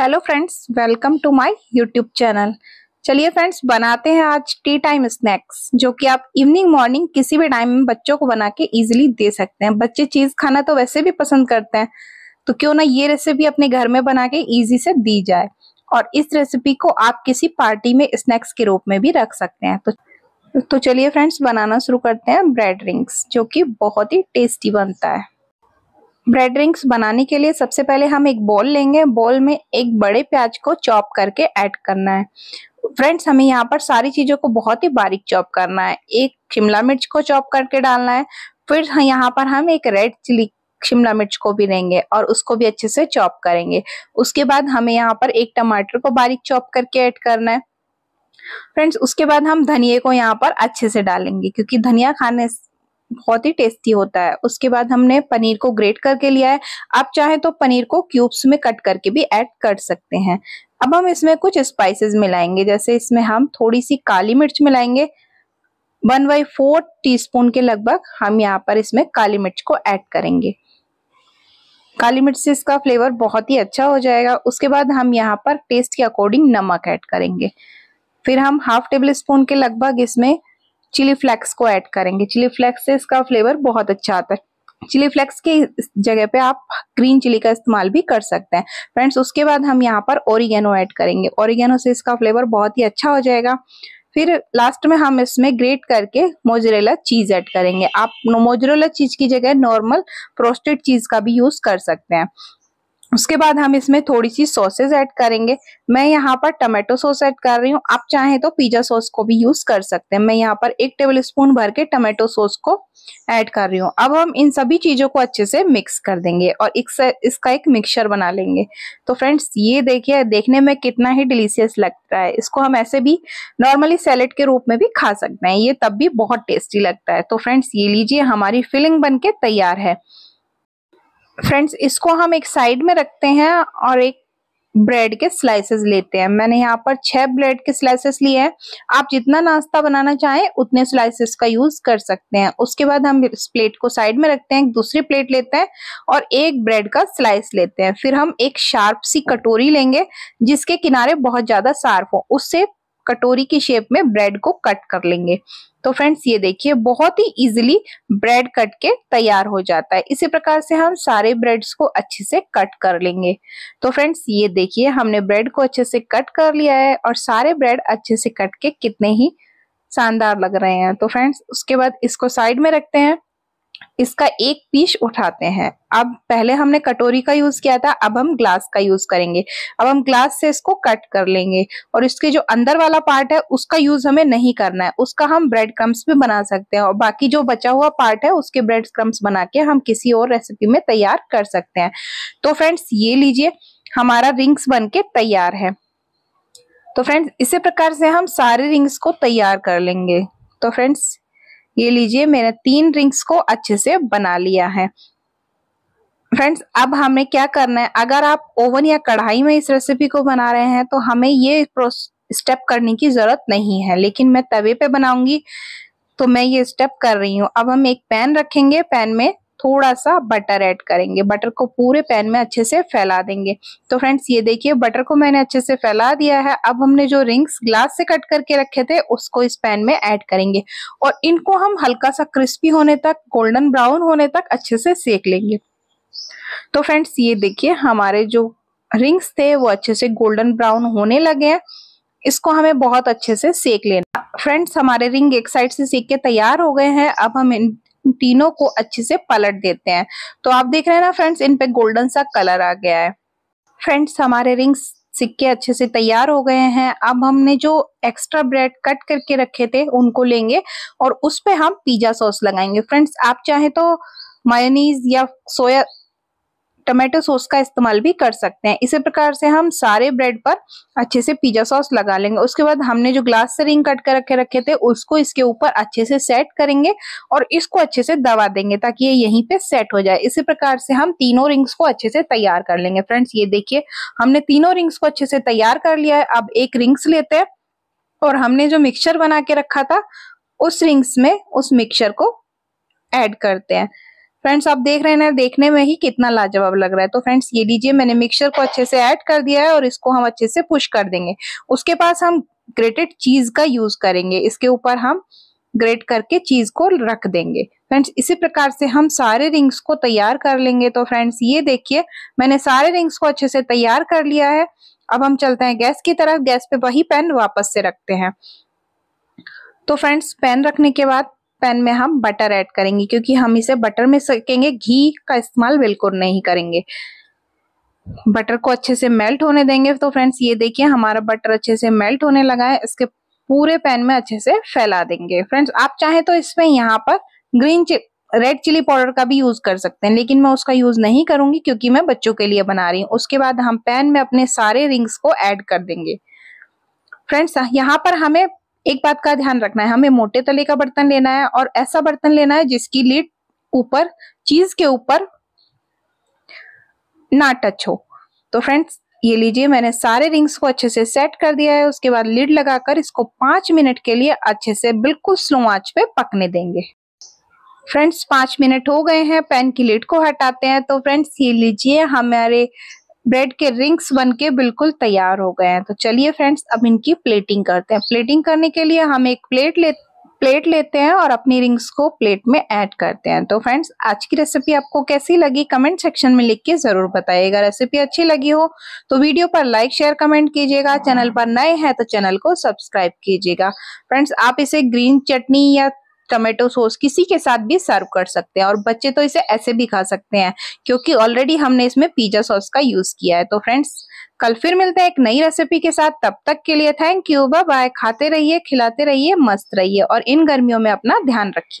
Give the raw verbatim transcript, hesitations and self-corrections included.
Hello friends, welcome to my YouTube channel. चलिए friends, बनाते हैं आज टी टाइम स्नैक्स, जो कि आप इवनिंग मॉर्निंग किसी भी टाइम में बच्चों को बना के इजीली दे सकते हैं। बच्चे चीज़ खाना तो वैसे भी पसंद करते हैं, तो क्यों ना ये रेसिपी अपने घर में बना के ईजी से दी जाए। और इस रेसिपी को आप किसी पार्टी में स्नैक्स के रूप में भी रख सकते हैं। तो तो चलिए फ्रेंड्स, बनाना शुरू करते हैं ब्रेड रिंग्स, जो कि बहुत ही टेस्टी बनता है। ब्रेड रिंग्स बनाने के लिए सबसे पहले हम एक बॉल लेंगे। बॉल में एक बड़े प्याज को चॉप करके ऐड करना है। फ्रेंड्स, हमें यहाँ पर सारी चीज़ों को बहुत ही बारीक चॉप करना है। एक शिमला मिर्च को चॉप करके डालना है। फिर यहाँ पर हम एक रेड चिली शिमला मिर्च को भी लेंगे और उसको भी अच्छे से चॉप करेंगे। उसके बाद हमें यहाँ पर एक टमाटर को बारीक चॉप करके ऐड करना है। फ्रेंड्स, उसके बाद हम धनिए को यहाँ पर अच्छे से डालेंगे, क्योंकि धनिया खाने बहुत ही टेस्टी होता है। उसके बाद हमने पनीर को ग्रेट करके लिया है। आप चाहे तो पनीर को क्यूब्स में कट करके भी ऐड कर सकते हैं। अब हम इसमें कुछ स्पाइसेस मिलाएंगे, जैसे इसमें हम थोड़ी सी काली मिर्च मिलाएंगे। One by four teaspoon के लगभग हम यहाँ पर इसमें काली मिर्च को ऐड करेंगे। काली मिर्च से इसका फ्लेवर बहुत ही अच्छा हो जाएगा। उसके बाद हम यहाँ पर टेस्ट के अकॉर्डिंग नमक ऐड करेंगे। फिर हम हाफ टेबल स्पून के लगभग इसमें चिली फ्लेक्स को ऐड करेंगे। चिली फ्लेक्स से इसका फ्लेवर बहुत अच्छा आता है। चिली फ्लेक्स की जगह पे आप ग्रीन चिली का इस्तेमाल भी कर सकते हैं। फ्रेंड्स, उसके बाद हम यहाँ पर ओरिगेनो ऐड करेंगे। ओरिगेनो से इसका फ्लेवर बहुत ही अच्छा हो जाएगा। फिर लास्ट में हम इसमें ग्रेट करके मोजरेला चीज़ ऐड करेंगे। आप मोजरेला चीज़ की जगह नॉर्मल प्रोस्टेड चीज़ का भी यूज़ कर सकते हैं। उसके बाद हम इसमें थोड़ी सी सॉसेज ऐड करेंगे। मैं यहाँ पर टमाटो सॉस ऐड कर रही हूँ। आप चाहें तो पिज़्ज़ा सॉस को भी यूज़ कर सकते हैं। मैं यहाँ पर एक टेबल स्पून भर के टमाटो सॉस को ऐड कर रही हूँ। अब हम इन सभी चीज़ों को अच्छे से मिक्स कर देंगे और एक से इसका एक मिक्सचर बना लेंगे। तो फ्रेंड्स, ये देखिए, देखने में कितना ही डिलीशियस लगता है। इसको हम ऐसे भी नॉर्मली सैलेड के रूप में भी खा सकते हैं। ये तब भी बहुत टेस्टी लगता है। तो फ्रेंड्स, ये लीजिए, हमारी फिलिंग बन के तैयार है। फ्रेंड्स, इसको हम एक साइड में रखते हैं और एक ब्रेड के स्लाइसेस लेते हैं। मैंने यहाँ पर छह ब्रेड के स्लाइसेस लिए हैं। आप जितना नाश्ता बनाना चाहें उतने स्लाइसेस का यूज़ कर सकते हैं। उसके बाद हम इस प्लेट को साइड में रखते हैं। दूसरी प्लेट लेते हैं और एक ब्रेड का स्लाइस लेते हैं। फिर हम एक शार्प सी कटोरी लेंगे, जिसके किनारे बहुत ज़्यादा शार्प हो। उससे कटोरी की शेप में ब्रेड को कट कर लेंगे। तो फ्रेंड्स, ये देखिए, बहुत ही इजीली ब्रेड कट के तैयार हो जाता है। इसी प्रकार से हम सारे ब्रेड्स को अच्छे से कट कर लेंगे। तो फ्रेंड्स, ये देखिए, हमने ब्रेड को अच्छे से कट कर लिया है और सारे ब्रेड अच्छे से कट के कितने ही शानदार लग रहे हैं। तो फ्रेंड्स, उसके बाद इसको साइड में रखते हैं। इसका एक पीस उठाते हैं। अब पहले हमने कटोरी का यूज किया था, अब हम ग्लास का यूज करेंगे। अब हम ग्लास से इसको कट कर लेंगे और इसके जो अंदर वाला पार्ट है उसका यूज हमें नहीं करना है। उसका हम ब्रेड क्रम्स भी बना सकते हैं और बाकी जो बचा हुआ पार्ट है उसके ब्रेड क्रम्स बना के हम किसी और रेसिपी में तैयार कर सकते हैं। तो फ्रेंड्स, ये लीजिए, हमारा रिंग्स बन के तैयार है। तो फ्रेंड्स, इसी प्रकार से हम सारे रिंग्स को तैयार कर लेंगे। तो फ्रेंड्स, ये लीजिए, मैंने तीन रिंग्स को अच्छे से बना लिया है। फ्रेंड्स, अब हमें क्या करना है, अगर आप ओवन या कढ़ाई में इस रेसिपी को बना रहे हैं तो हमें ये स्टेप करने की जरूरत नहीं है, लेकिन मैं तवे पे बनाऊंगी तो मैं ये स्टेप कर रही हूँ। अब हम एक पैन रखेंगे। पैन में थोड़ा सा बटर ऐड करेंगे। बटर को पूरे पैन में अच्छे से फैला देंगे। तो फ्रेंड्स, ये देखिए, बटर को मैंने अच्छे से फैला दिया है। अब हमने जो रिंग्स ग्लास से कट करके रखे थे उसको इस पैन में ऐड करेंगे और इनको हम हल्का सा क्रिस्पी होने तक, गोल्डन ब्राउन होने तक अच्छे से सेक लेंगे। तो फ्रेंड्स, ये देखिए, हमारे जो रिंग्स थे वो अच्छे से गोल्डन ब्राउन होने लगे हैं। इसको हमें बहुत अच्छे से सेक लेना। फ्रेंड्स, हमारे रिंग एक साइड से सेक के तैयार हो गए हैं। अब हम इन तीनों को अच्छे से पलट देते हैं। तो आप देख रहे हैं ना फ्रेंड्स, इन पे गोल्डन सा कलर आ गया है। फ्रेंड्स, हमारे रिंग्स सिक्के अच्छे से तैयार हो गए हैं। अब हमने जो एक्स्ट्रा ब्रेड कट करके रखे थे उनको लेंगे और उस पे हम पिज्जा सॉस लगाएंगे। फ्रेंड्स, आप चाहे तो मायोनीज या सोया टमाटो सॉस का इस्तेमाल भी कर सकते हैं। इसी प्रकार से हम सारे ब्रेड पर अच्छे से पिज्जा सॉस लगा लेंगे। उसके बाद हमने जो ग्लास से रिंग कट कर रखे रखे थे उसको इसके ऊपर अच्छे से सेट करेंगे और इसको अच्छे से दबा देंगे ताकि ये यहीं पे सेट हो जाए। इसी प्रकार से हम तीनों रिंग्स को अच्छे से तैयार कर लेंगे। फ्रेंड्स, ये देखिए, हमने तीनों रिंग्स को अच्छे से तैयार कर लिया है। अब एक रिंग्स लेते हैं और हमने जो मिक्सचर बना के रखा था उस रिंग्स में उस मिक्सचर को ऐड करते हैं। फ्रेंड्स आप देख रहे हैं ना, देखने में ही कितना लाजवाब लग रहा है। तो फ्रेंड्स ये लीजिए, मैंने मिक्सचर को अच्छे से ऐड कर दिया है और इसको हम अच्छे से पुश कर देंगे। उसके पास हम ग्रेटेड चीज का यूज करेंगे, इसके ऊपर हम ग्रेट करके चीज को रख देंगे। फ्रेंड्स इसी प्रकार से हम सारे रिंग्स को तैयार कर लेंगे। तो फ्रेंड्स ये देखिए, मैंने सारे रिंग्स को अच्छे से तैयार कर लिया है। अब हम चलते हैं गैस की तरफ। गैस पे वही पैन वापस से रखते हैं। तो फ्रेंड्स पैन रखने के बाद पैन में हम बटर ऐड करेंगे, क्योंकि हम इसे बटर में सेकेंगे, घी का इस्तेमाल बिल्कुल नहीं करेंगे। बटर को अच्छे से मेल्ट होने देंगे। तो फ्रेंड्स ये देखिए, हमारा बटर अच्छे से मेल्ट होने लगा है। इसके पूरे पैन में अच्छे से फैला देंगे। फ्रेंड्स आप चाहें तो इसमें यहाँ पर green chip red chilli powder का भी यूज कर सकते हैं, लेकिन मैं उसका यूज नहीं करूंगी क्योंकि मैं बच्चों के लिए बना रही हूँ। उसके बाद हम पैन में अपने सारे रिंग्स को ऐड कर देंगे। फ्रेंड्स यहाँ पर हमें एक बात का ध्यान रखना है, हमें मोटे तले का बर्तन लेना है और ऐसा बर्तन लेना है जिसकी लीड ऊपर चीज के ऊपर ना टच हो। तो फ्रेंड्स ये लीजिए, मैंने सारे रिंग्स को अच्छे से सेट कर दिया है। उसके बाद लीड लगाकर इसको पांच मिनट के लिए अच्छे से बिल्कुल स्लो आंच पे पकने देंगे। फ्रेंड्स पांच मिनट हो गए हैं, पैन की लीड को हटाते हैं। तो फ्रेंड्स ये लीजिए, हमारे ब्रेड के रिंग्स बनके बिल्कुल तैयार हो गए हैं। तो चलिए फ्रेंड्स अब इनकी प्लेटिंग करते हैं। प्लेटिंग करने के लिए हम एक प्लेट ले प्लेट लेते हैं और अपनी रिंग्स को प्लेट में ऐड करते हैं। तो फ्रेंड्स आज की रेसिपी आपको कैसी लगी कमेंट सेक्शन में लिख के जरूर बताइएगा। रेसिपी अच्छी लगी हो तो वीडियो पर लाइक शेयर कमेंट कीजिएगा। चैनल पर नए हैं तो चैनल को सब्सक्राइब कीजिएगा। फ्रेंड्स आप इसे ग्रीन चटनी या टोमेटो सॉस किसी के साथ भी सर्व कर सकते हैं और बच्चे तो इसे ऐसे भी खा सकते हैं, क्योंकि ऑलरेडी हमने इसमें पिज्जा सॉस का यूज किया है। तो फ्रेंड्स कल फिर मिलते हैं एक नई रेसिपी के साथ। तब तक के लिए थैंक यू, बाय बाय। खाते रहिए, खिलाते रहिए, मस्त रहिए और इन गर्मियों में अपना ध्यान रखिए।